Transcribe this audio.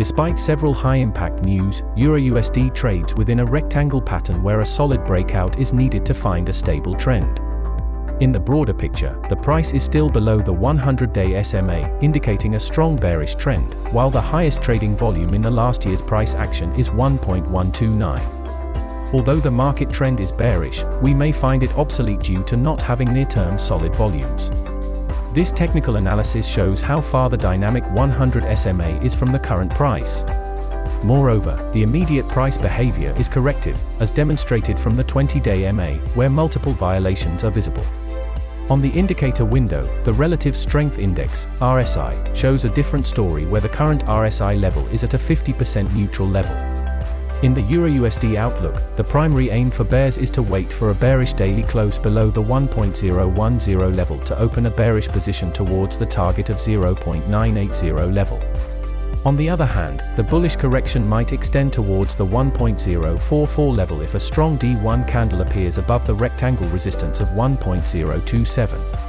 Despite several high-impact news, EURUSD trades within a rectangle pattern where a solid breakout is needed to find a stable trend. In the broader picture, the price is still below the 100-day SMA, indicating a strong bearish trend, while the highest trading volume in the last year's price action is 1.129. Although the market trend is bearish, we may find it obsolete due to not having near-term solid volumes. This technical analysis shows how far the dynamic 100 SMA is from the current price. Moreover, the immediate price behavior is corrective, as demonstrated from the 20-day MA, where multiple violations are visible. On the indicator window, the Relative Strength Index, RSI, shows a different story where the current RSI level is at a 50% neutral level. In the EURUSD outlook, the primary aim for bears is to wait for a bearish daily close below the 1.010 level to open a bearish position towards the target of 0.980 level. On the other hand, the bullish correction might extend towards the 1.044 level if a strong D1 candle appears above the rectangle resistance of 1.027.